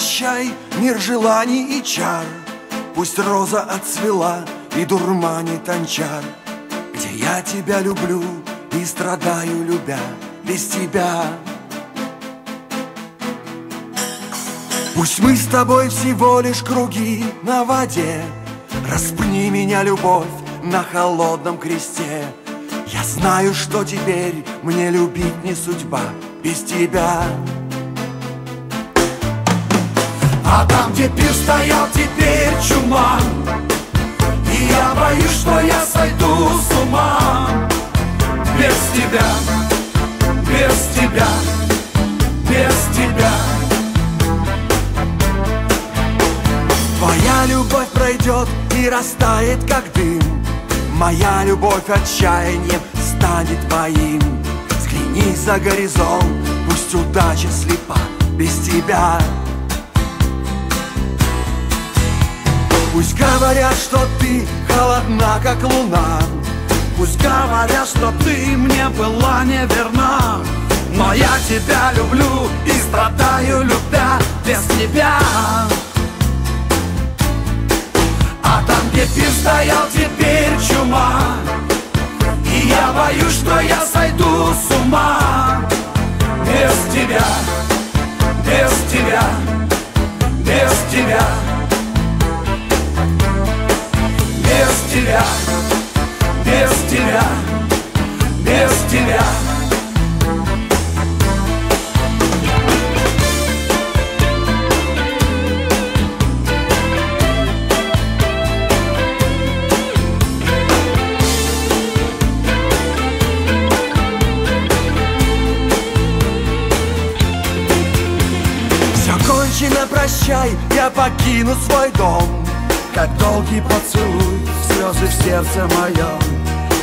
прощай, мир желаний и чар. Пусть роза отцвела и дурманит анчар. Где я тебя люблю и страдаю, любя, без тебя. Пусть мы с тобой всего лишь круги на воде, распни меня, любовь, на холодном кресте. Я знаю, что теперь мне любить не судьба без тебя. А там, где пир стоял, теперь чума, и я боюсь, что я сойду с ума. Без тебя, без тебя, без тебя. Твоя любовь пройдет и растает, как дым. Моя любовь отчаянием станет моим. Взгляни за горизонт, пусть удача слепа без тебя. Пусть говорят, что ты холодна, как луна. Пусть говорят, что ты мне была неверна. Но я тебя люблю и страдаю, любя, без тебя. А там, где пир стоял, теперь чума, и я боюсь, что я сойду с ума. Без тебя, без тебя, без тебя. Без тебя, без тебя, без тебя. Все кончено, прощай, я покину свой дом, как долгий поцелуй, слезы в сердце моем.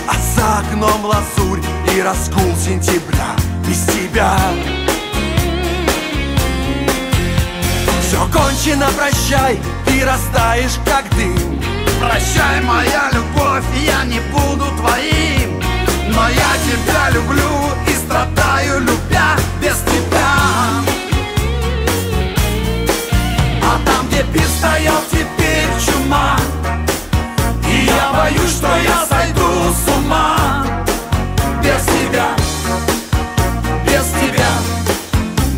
А за окном лазурь и раскул сентября без тебя. Все кончено, прощай, ты растаешь, как дым. Прощай, моя любовь, я не буду твоим. Но я тебя люблю и страдаю, любя, без тебя. А там, где пир стоял, теперь чума, и я боюсь, что я сойду с ума. Без тебя, без тебя,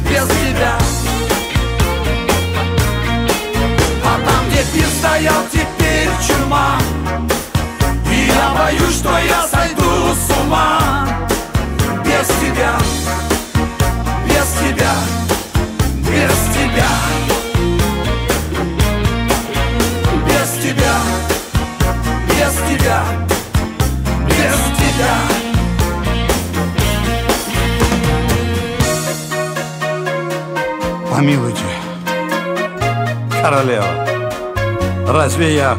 без тебя. А там, где пир стоял, теперь чума, и я боюсь, что я сойду с ума. Без тебя, без тебя, без тебя. Без тебя, без тебя. Помилуйте, королева, разве я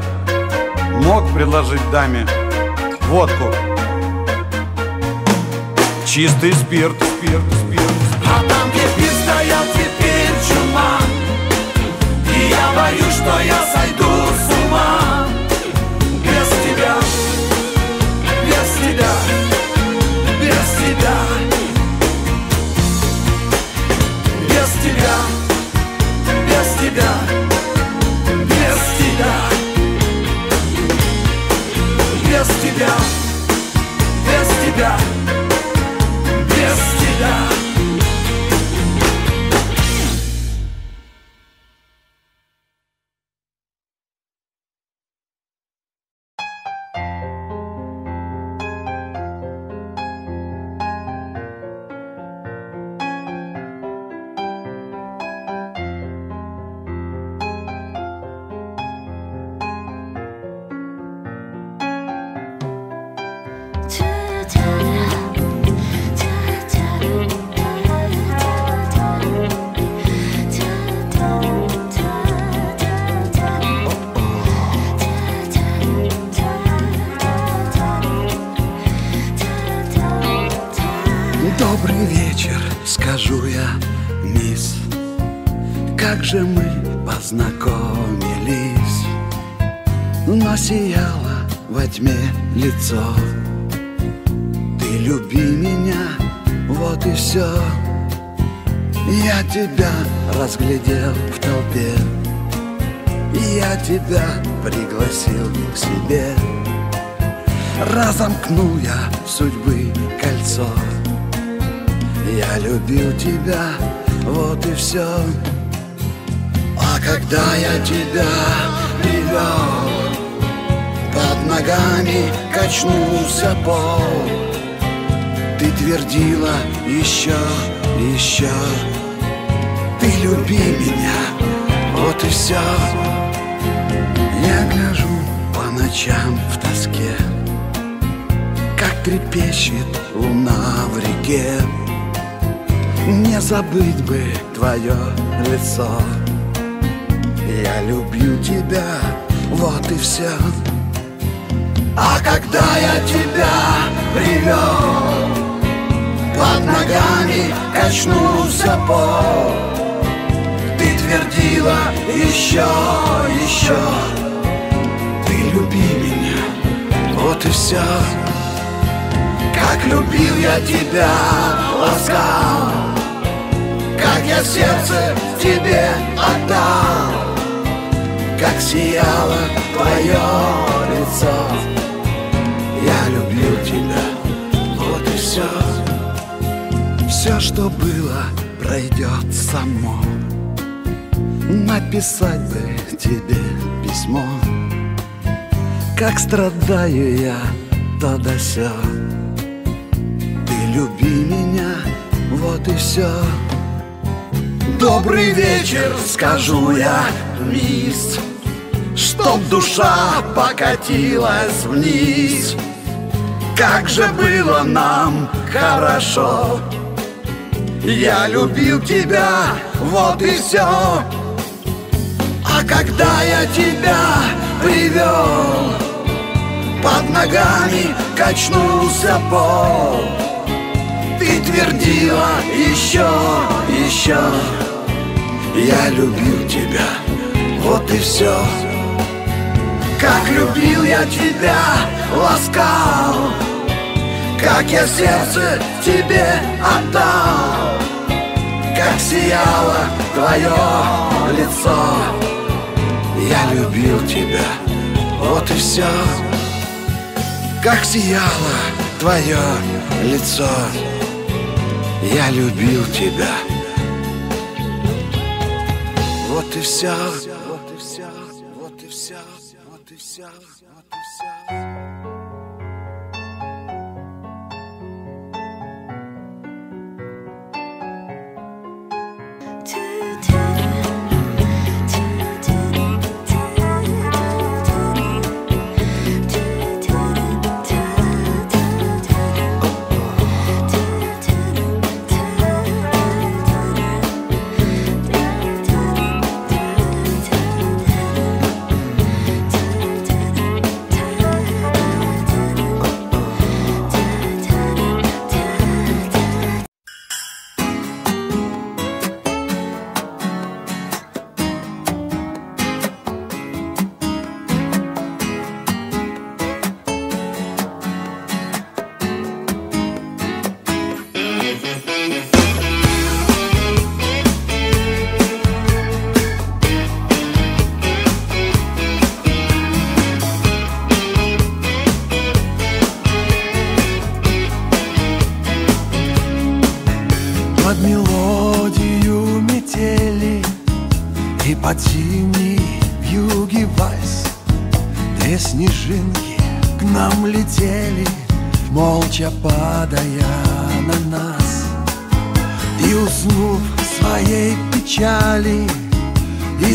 мог предложить даме водку? Чистый спирт, спирт, спирт. А там, где пир стоял, теперь чума, и я боюсь, что я сойду с ума. Без тебя, без тебя, без тебя, без тебя, без тебя, без тебя, без тебя, без тебя. Познакомились, но сияло во тьме лицо. Ты люби меня, вот и все. Я тебя разглядел в толпе, я тебя пригласил к себе. Разомкнул я судьбы кольцо, я любил тебя, вот и все. А когда я тебя привел, под ногами качнулся пол. Ты твердила еще, еще, ты люби меня, вот и все. Я гляжу по ночам в тоске, как трепещет луна в реке. Не забыть бы твое лицо, я люблю тебя, вот и все. А когда я тебя привел, под ногами качнулся пол. Ты твердила еще, еще, ты люби меня, вот и все. Как любил я тебя, ласкал, как я сердце тебе отдал, как сияло твое лицо. Я люблю тебя, вот и все. Все, что было, пройдет само. Написать бы тебе письмо, как страдаю я, то да сё. Ты люби меня, вот и все. Добрый вечер, скажу я, мисс, чтоб душа покатилась вниз. Как же было нам хорошо, я любил тебя, вот и все. А когда я тебя привел, под ногами качнулся пол. Ты твердила еще, еще, я любил тебя, вот и все. Как любил я тебя, ласкал, как я сердце тебе отдал, как сияло твое лицо. Я любил тебя, вот и все. Как сияло твое лицо. Я любил тебя, вот и все. Вот и все, вот и все, вот и все, вот и все.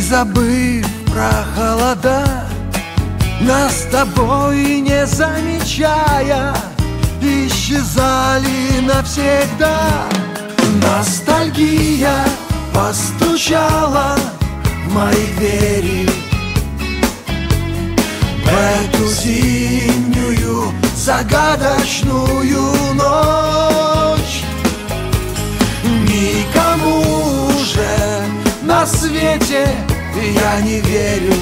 Забыв про холода, нас с тобой не замечая, исчезали навсегда. Ностальгия постучала в мои двери в эту зимнюю загадочную ночь. Никому же на свете я не верю,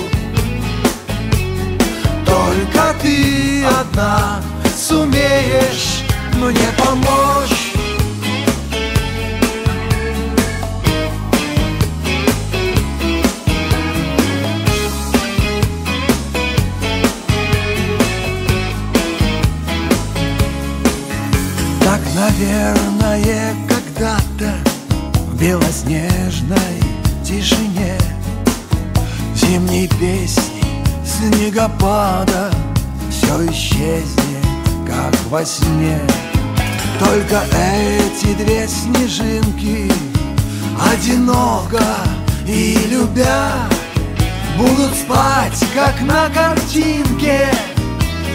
только ты одна сумеешь мне помочь. Наверное, когда-то в белоснежной тишине зимней песни снегопада все исчезнет, как во сне. Только эти две снежинки одиноко и любя будут спать, как на картинке,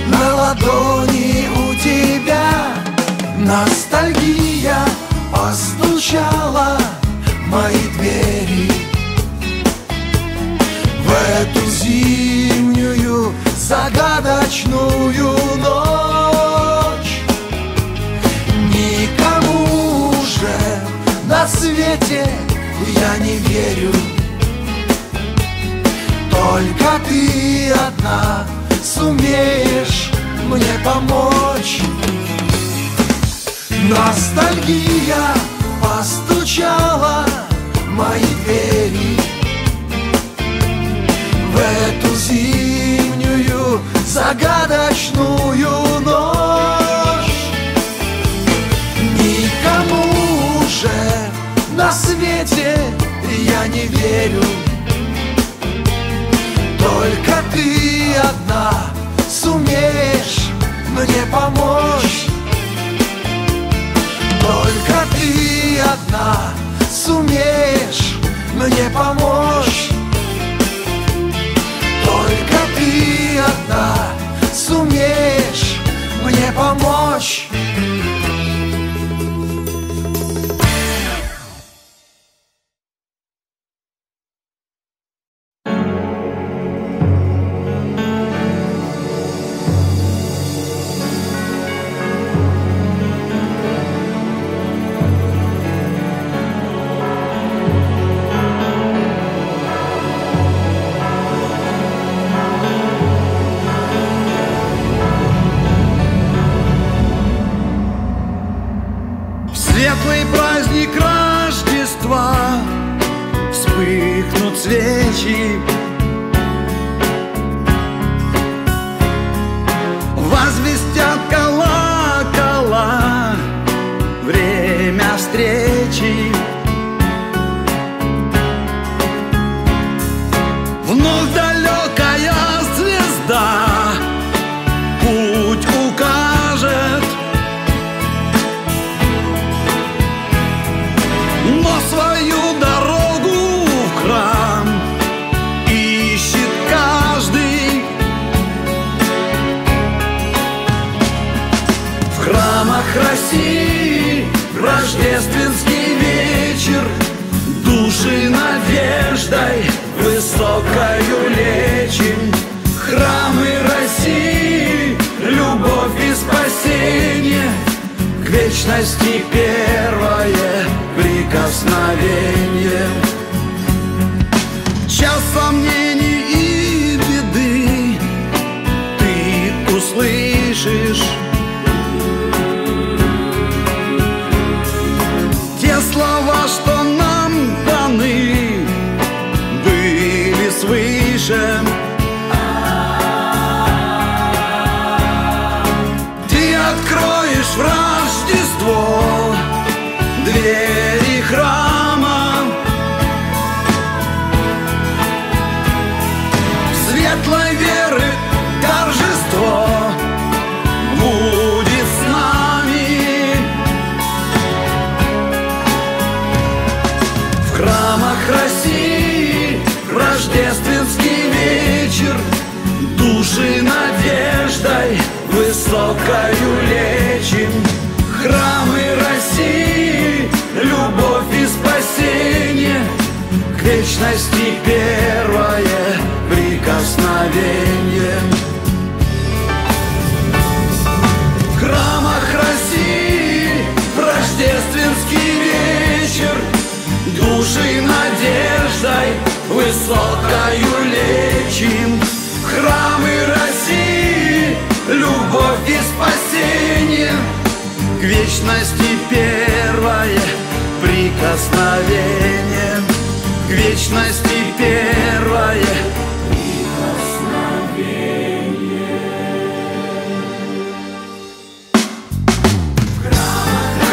на ладони у тебя. Ностальгия постучала в мои двери в эту зимнюю загадочную ночь. Никому же на свете я не верю, только ты одна сумеешь мне помочь. Ностальгия постучала в мои двери в эту зимнюю загадочную ночь. Никому же на свете я не верю, только ты одна сумеешь мне помочь. Только ты одна сумеешь мне помочь. Только ты одна сумеешь мне помочь.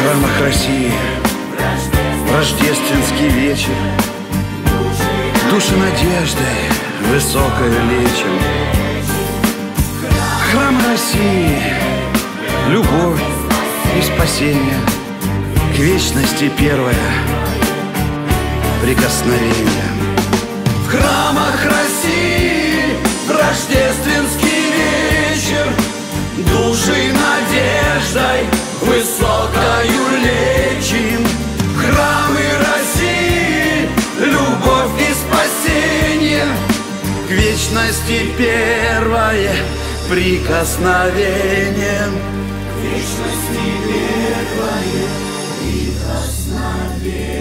храмах России в рождественский вечер души надеждой высокою лечим. Храм России, любовь и спасение, к вечности первое прикосновение. В храмах России в рождественский вечер души надеждой высокою лечим. Храмы России, любовь и спасение, к вечности первое прикосновение. К вечности первое прикосновение.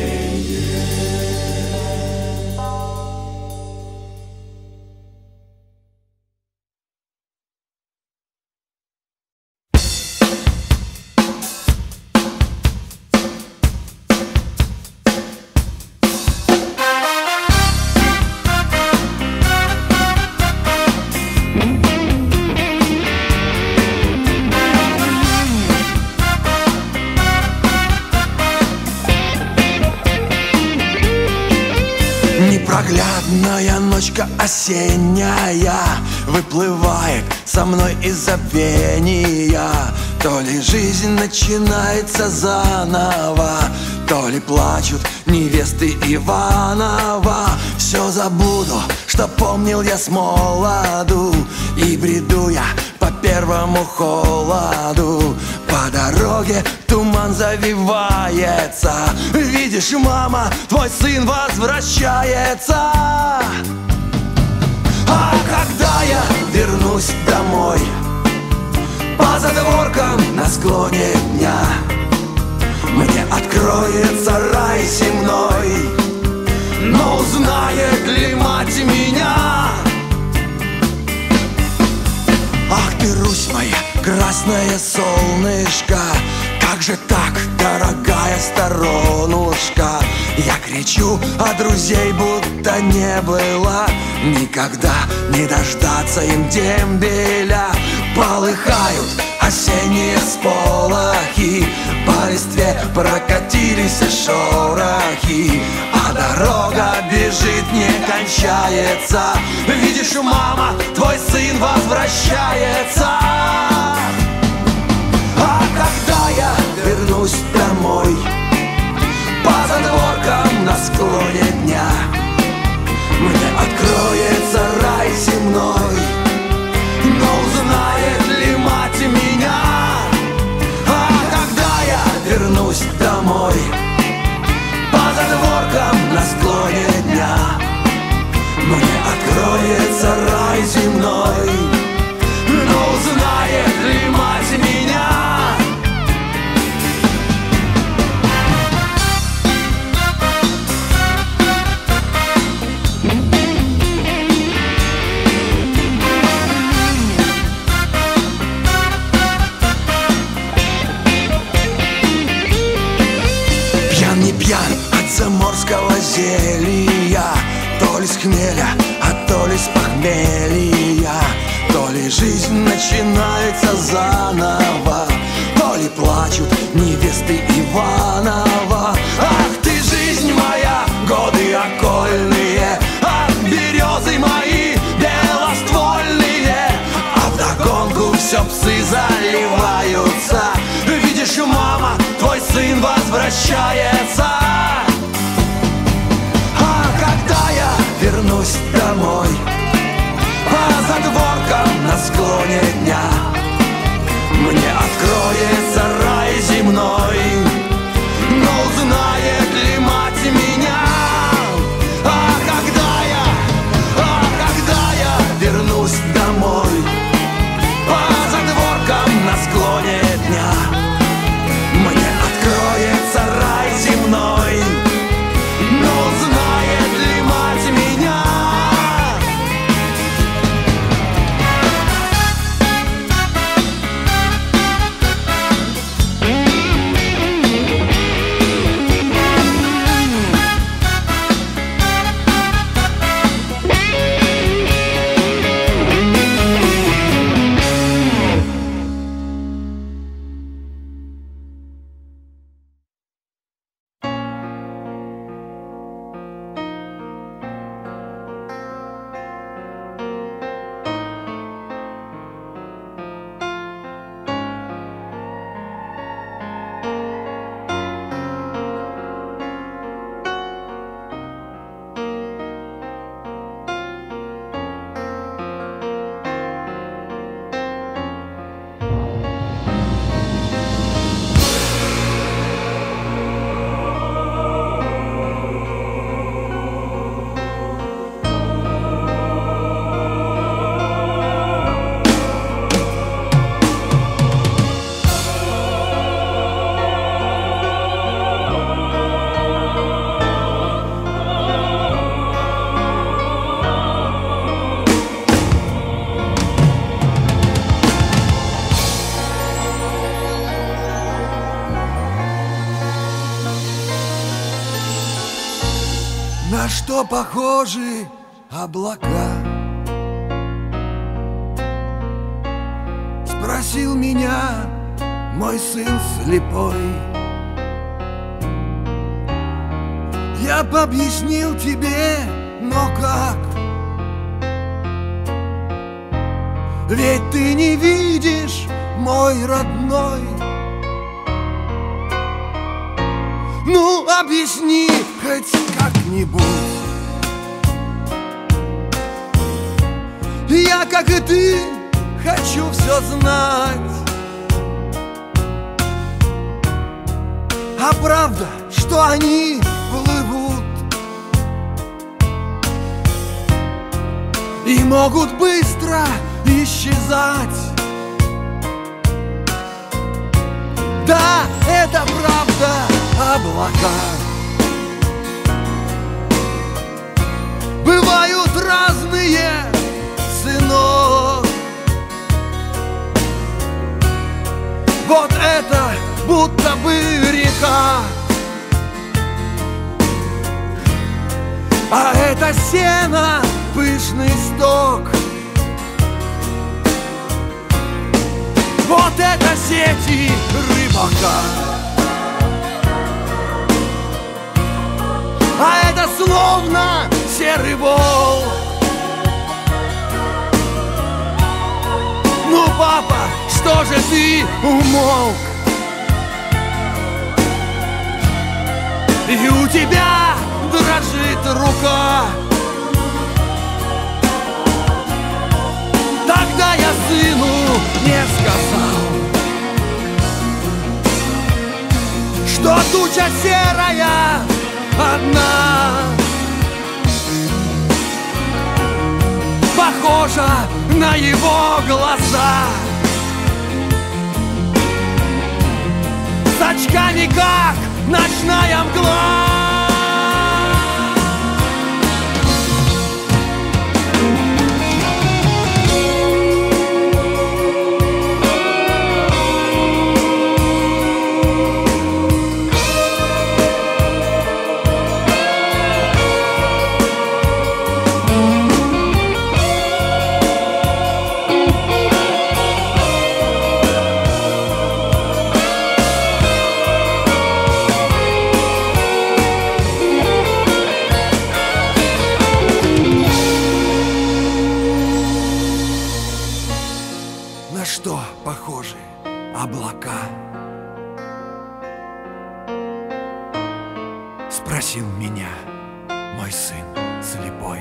Непроглядная ночка осенняя выплывает со мной из забвения. То ли жизнь начинается заново, то ли плачут невесты Иванова. Все забуду, что помнил я с молоду, и бреду я по первому холоду. По дороге туман завивается. Видишь, мама, твой сын возвращается. А когда я вернусь домой, по задворкам на склоне дня мне откроется рай земной. Но узнает ли мать меня? Ах ты, Русь моя, красное солнышко, как же так, дорогая сторонушка? Я кричу, а друзей будто не было, никогда не дождаться им дембеля. Полыхают осенние сполохи, по листве прокатились шорохи, а дорога бежит, не кончается. Видишь, мама, твой сын возвращается. А когда я вернусь домой, по задворкам на склоне дня мне откроется рай земной. Но узнает ли мать меня? А когда я вернусь домой, по задворкам на склоне дня мне откроется рай земной. Но узнает ли мать меня? Заморского зелья, то ли с хмеля, а то ли с похмелья, то ли жизнь начинается заново, то ли плачут невесты Иванова. Ах ты, жизнь моя, годы окольные, ах, березы мои белоствольные, а вдогонку все псы заливаются. Видишь, мама, твой сын возвращается. Вернусь домой, по задворкам на склоне дня мне откроется рай земной. Но узнает ли мать меня? А когда я вернусь домой, по задворкам на склоне дня мне откроется рай земной. Но узнает ли мать меня? На что похожи облака? Спросил меня мой сын слепой. Я пообъяснил тебе, но как? Ведь ты не видишь, мой родной. Ну, объясни хоть как-нибудь. Я, как и ты, хочу все знать. А правда, что они плывут и могут быстро исчезать. Да, это правда, облака бывают разные, сынок. Вот это будто бы река, а это сено, пышный сток. Вот это сети рыбака, а это словно серый вол. Ну, папа, что же ты умолк? И у тебя дрожит рука. Тогда я сыну не сказал, что туча серая одна похожа на его глаза. С очками как ночная мгла. Похожи облака? Спросил меня мой сын слепой.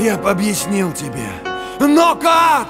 Я объяснил тебе, но как?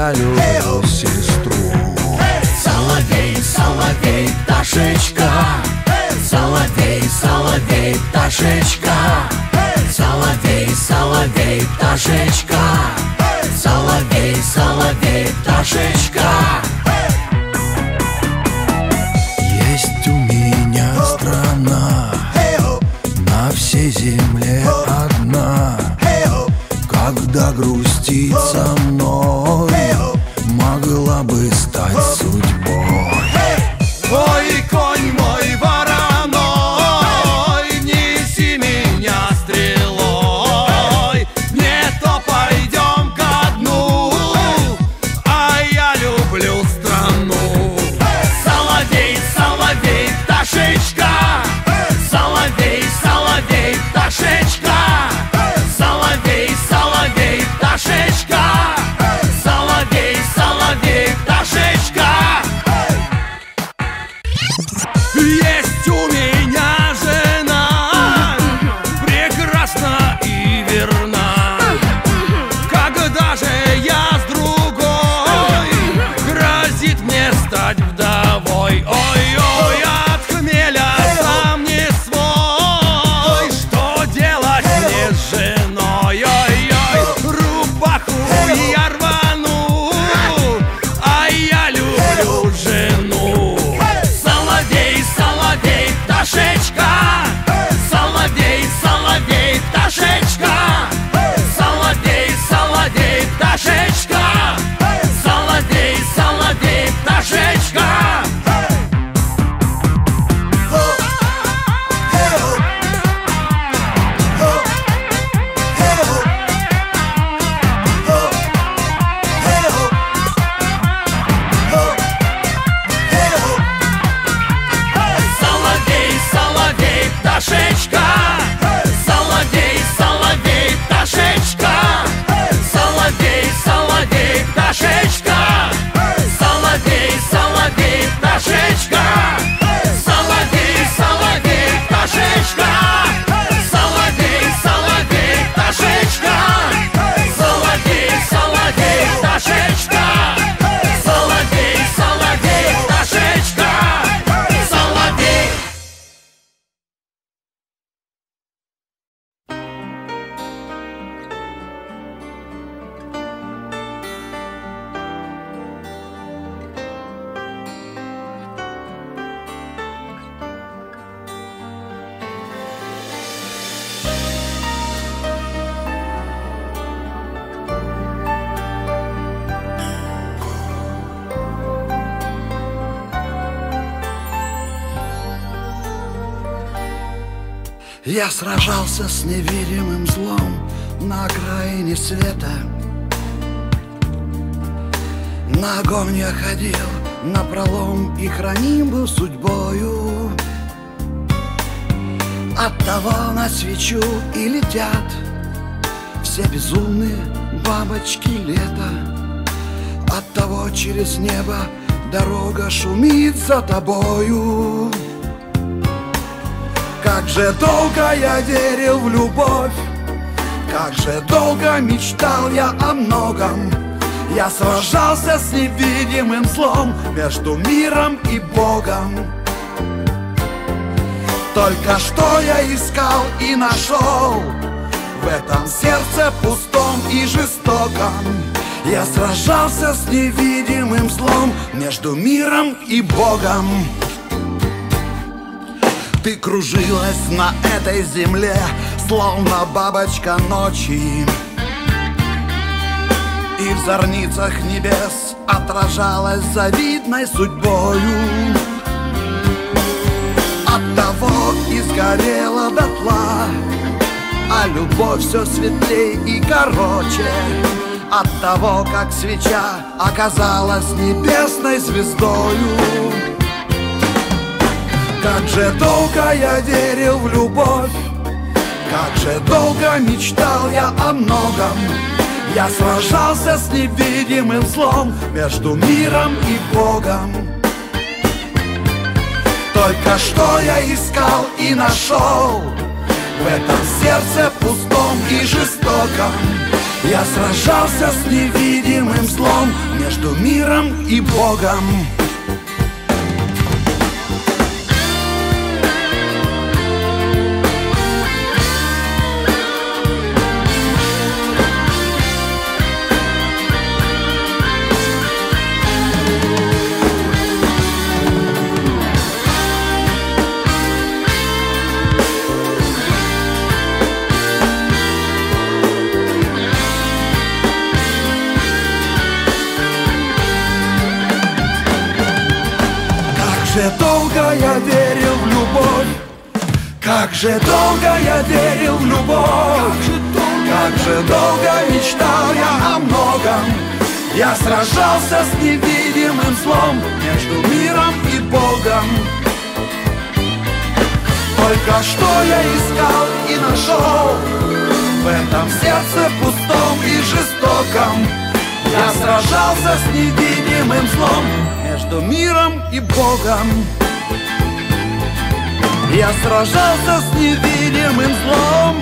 Алло. пташечка, соловей, соловей, пташечка, соловей, соловей, пташечка. Есть у меня страна, на всей земле одна. Когда грустит со мной, могла бы стать судьбой. Ой, конь мой вороной, неси меня стрелой. Не то пойдем ко дну, а я люблю страну. Соловей, соловей, пташечка, соловей, соловей, пташечка, соловей, соловей, пташечка, соловей, соловей, пташечка. Есть у меня жена, прекрасна и верна. Когда же я с другой, грозит мне стать вдовой. Ой-ой, от хмеля сам не свой, что делать мне с женой? Ой-ой, рубаху я рвану, а я люблю жену. Соловей, соловей, пташечка, соловей, соловей, пташечка, соловей, соловей, пташечка, соловей, соловей, пташечка. Соловей, соловей, пташечка, соловей, соловей, пташечка, соловей, соловей, пташечка, соловей, соловей, пташечка, соловей, соловей, пташечка, соловей, соловей, пташечка, соловей, соловей, пташечка, соловей, соловей, пташечка, соловей. Я сражался с невидимым злом на окраине света. На огонь я ходил напролом и храним был судьбою. Оттого на свечу и летят все безумные бабочки лета. Оттого через небо дорога шумит за тобою. Как же долго я верил в любовь, как же долго мечтал я о многом. Я сражался с невидимым злом между миром и Богом. Только что я искал и нашел в этом сердце пустом и жестоком. Я сражался с невидимым злом между миром и Богом. Ты кружилась на этой земле, словно бабочка ночи, и в зорницах небес отражалась завидной судьбою. Оттого и сгорела дотла, а любовь все светлей и короче. Оттого, как свеча оказалась небесной звездою. Как же долго я верил в любовь, как же долго мечтал я о многом. Я сражался с невидимым злом между миром и Богом. Только что я искал и нашел в этом сердце пустом и жестоком. Я сражался с невидимым злом между миром и Богом. Thank you. же долго я верил в любовь, как же долго я верил в любовь, как же долго мечтал я о многом. Я сражался с невидимым злом между миром и Богом. Только что я искал и нашел в этом сердце пустом и жестоком. Я сражался с невидимым злом между миром и Богом. Я сражался с невидимым злом.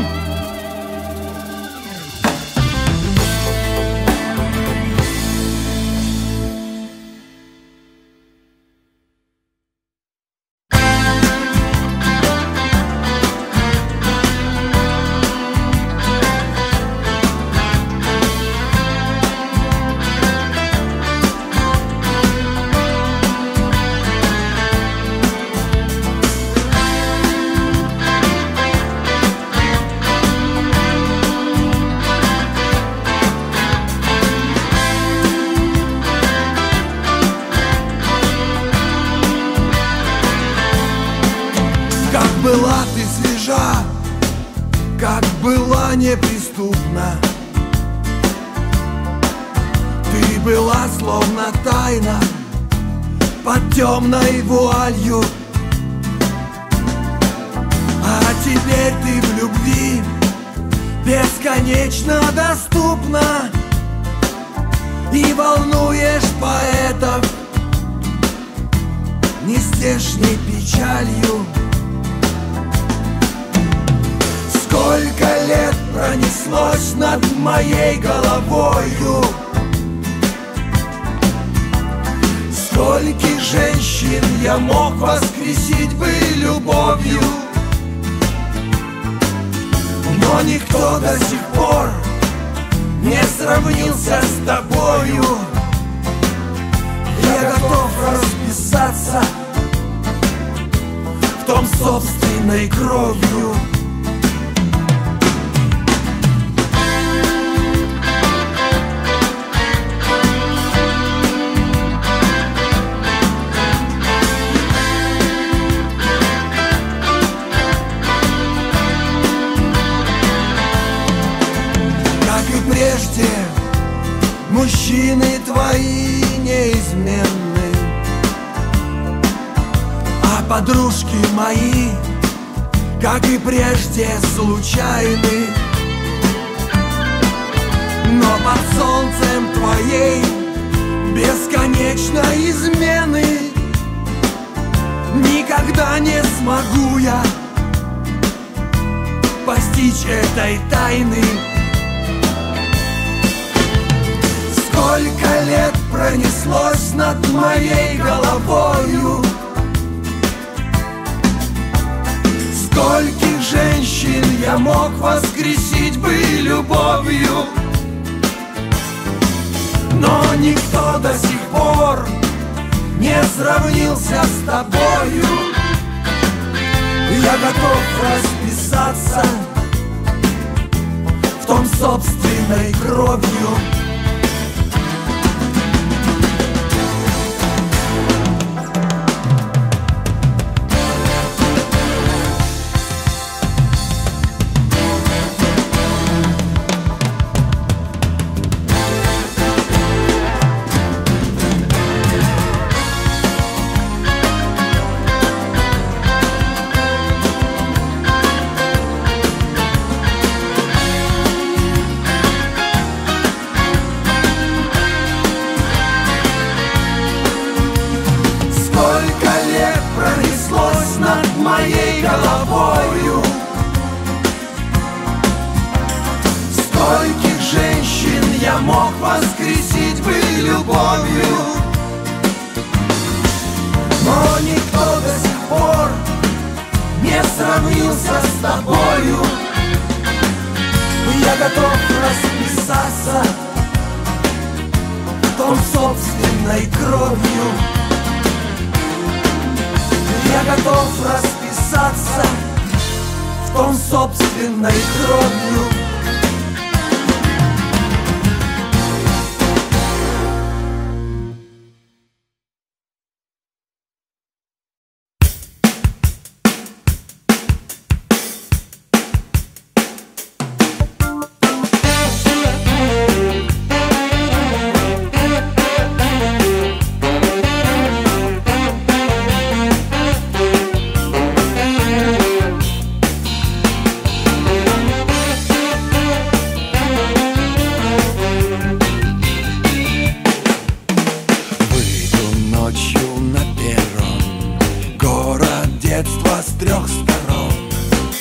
с трех сторон,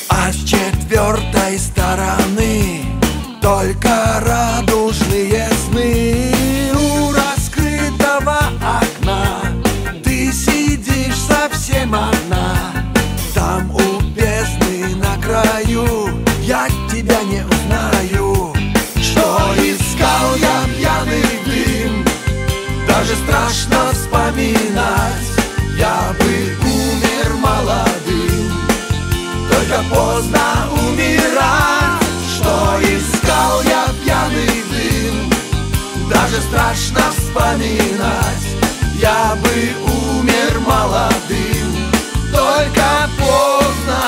а с четвертой стороны только радужные сны. У раскрытого окна ты сидишь совсем одна, там у бездны на краю я тебя не узнаю. Что искал я пьяный дым, даже страшно вспоминать. Я бы умер молодым, только поздно умирать. Что искал я пьяный дым, даже страшно вспоминать. Я бы умер молодым, только поздно.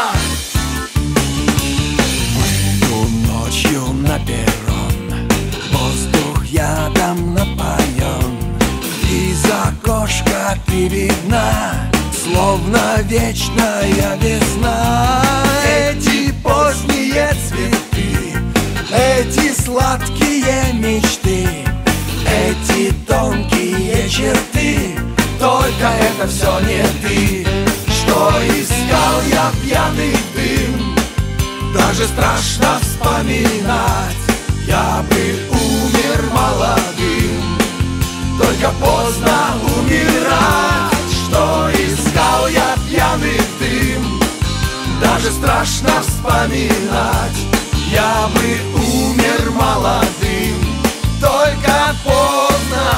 Выйду ночью на перрон, воздух ядом напоен. Из окошка ты видна, словно вечная весна. Эти поздние цветы, эти сладкие мечты, эти тонкие черты, только это все не ты. Что искал я пьяный дым, даже страшно вспоминать. Я бы умер молодым, только поздно умирать. Что искал я пьяный дым, даже страшно вспоминать. Я бы умер молодым, только поздно.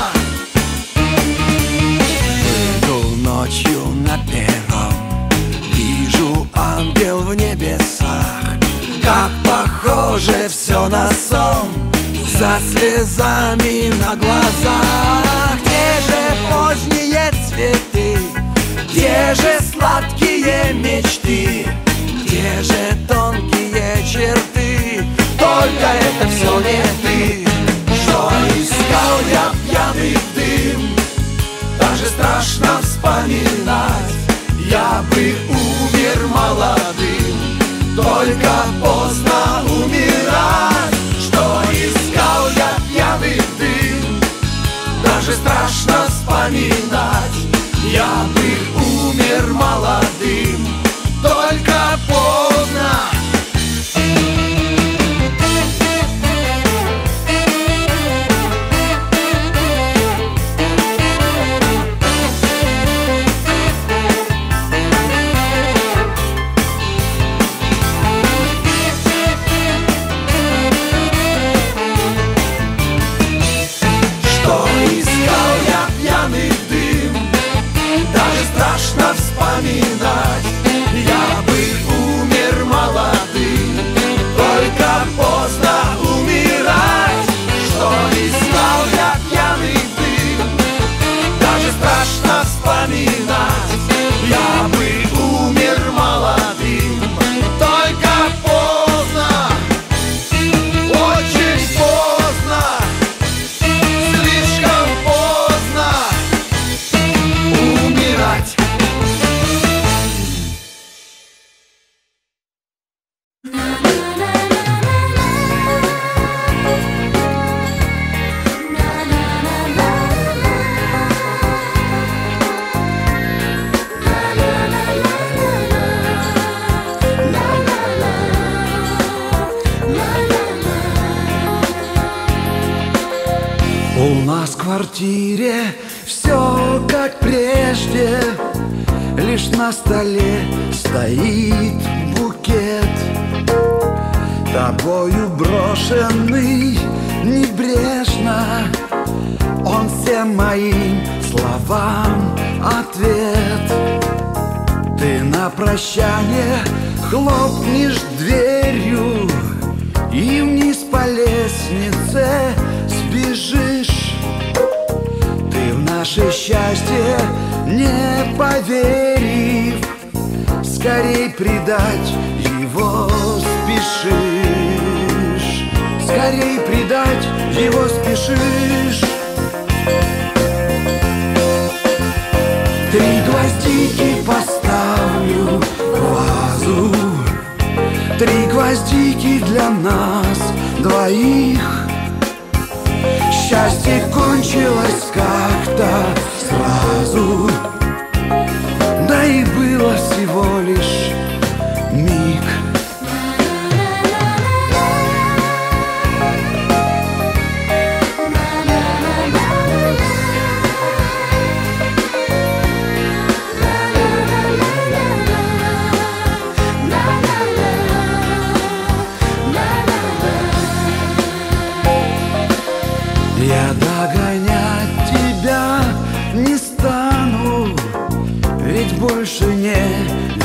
Иду ночью на перрон, вижу ангел в небесах. Как похоже все на сон, за слезами на глазах. Где же поздние цветы, где же сладкие мечты, где же тонкие черты, только это все не ты. Что искал я пьяный дым, даже страшно вспоминать. Я бы умер молодым, только поздно умирать. Что искал я пьяный дым, даже страшно вспоминать. Я бы умер молодым, только поздно. Я бы умер молодым, только поздно умирать. Что искал я пьяный дым, даже страшно вспоминать. Я бы умер молодым, только поздно, очень поздно, слишком поздно умирать. В квартире все как прежде, лишь на столе стоит букет, тобою брошенный небрежно. Он всем моим словам ответ. Ты на прощание хлопнешь дверью, и вниз по лестнице сбежишь. Наше счастье не поверив, скорей предать его спешишь, скорей предать его спешишь. Три гвоздики поставлю в вазу, три гвоздики для нас двоих. Счастье кончилось как-то сразу, да и было всего лишь больше не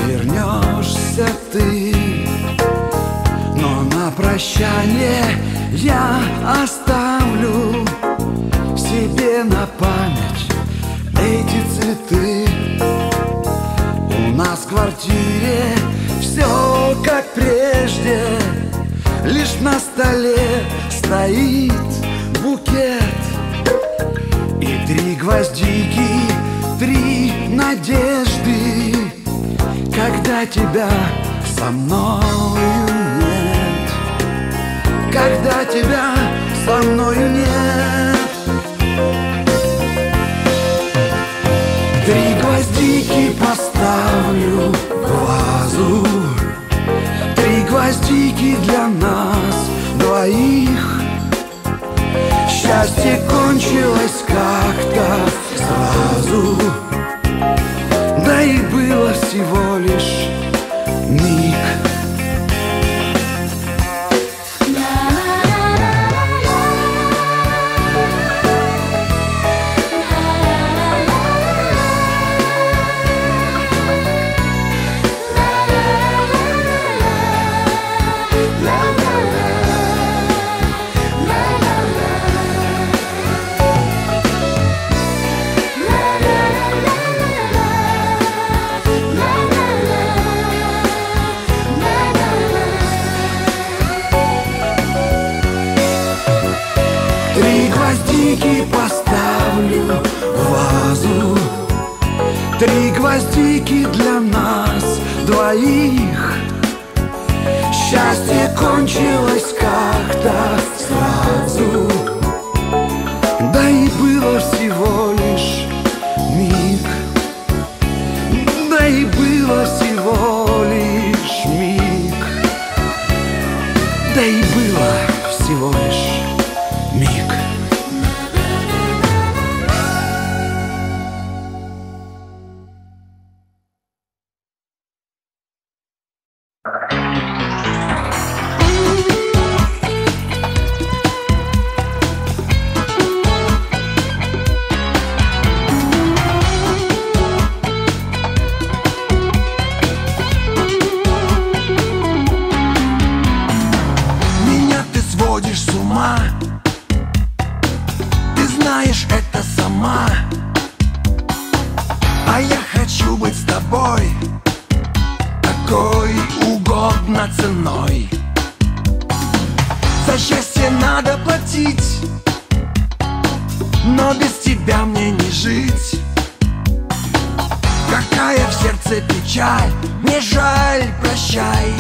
вернешься ты. Но на прощание я оставлю себе на память эти цветы. У нас в квартире все как прежде, лишь на столе стоит букет и 3 гвоздики, 3 надежды, когда тебя со мною нет, когда тебя со мною нет. 3 гвоздики поставлю в вазу, 3 гвоздики для нас двоих. Счастье кончилось как-то сразу, да и было всего лишь миг. Поставлю в вазу, 3 гвоздики для нас двоих. Счастье кончилось как-то сразу, да и было всего лишь миг, да и было всего лишь миг, да и было всего лишь миг. Прощай,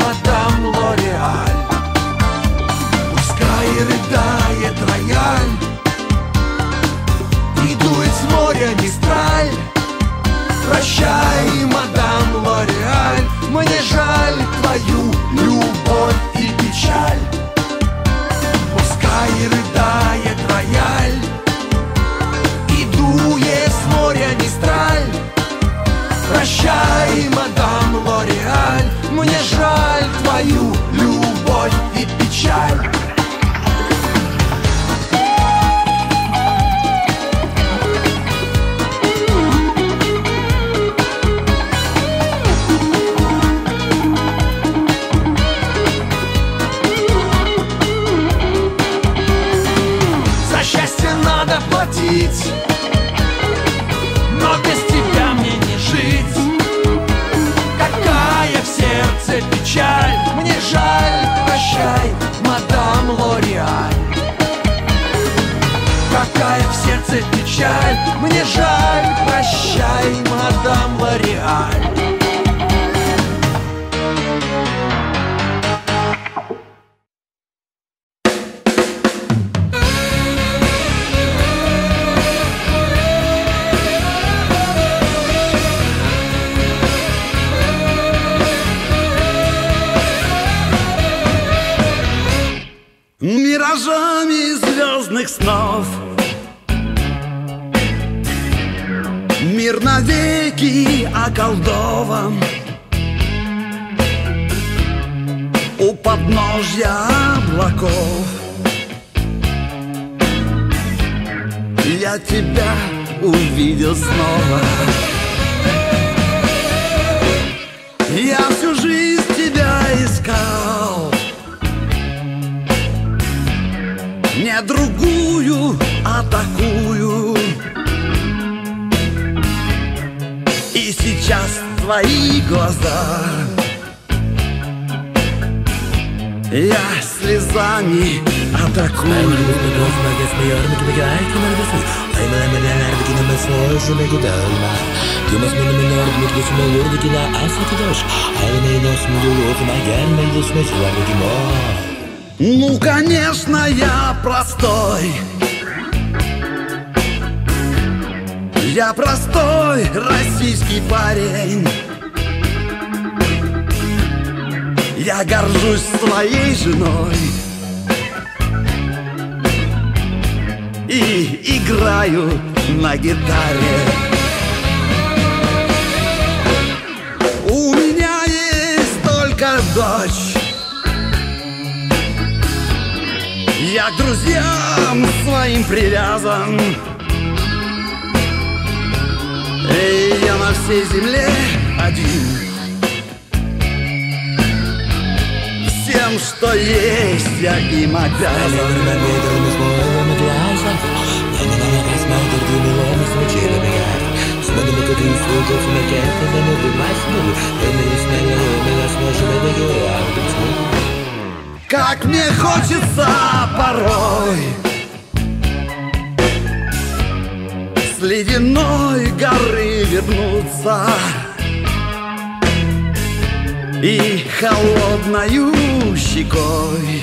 мадам Лореаль. сердце печаль, мне жаль, прощай, мадам Лореаль. Миражами звездных снов мир навеки околдован. У подножья облаков я тебя увидел снова. Я всю жизнь тебя искал, не другую, а такую. И сейчас твои глаза я слезами атакую. Ну, конечно, я простой. Я простой российский парень. Я горжусь своей женой и играю на гитаре. У меня есть только дочь. Я к друзьям своим привязан, и я на всей земле один. Всем, что есть, я им обязан. Как мне хочется порой с ледяной горы вернуться и холодною щекой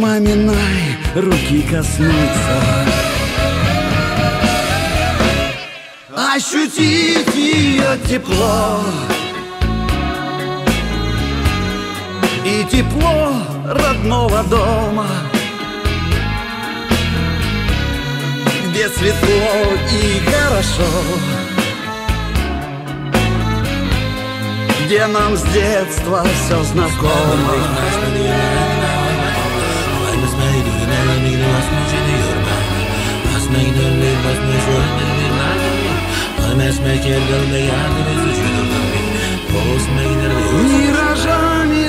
маминой руки коснуться, ощутить ее тепло. И тепло родного дома, где светло и хорошо, где нам с детства все знакомо. Миражами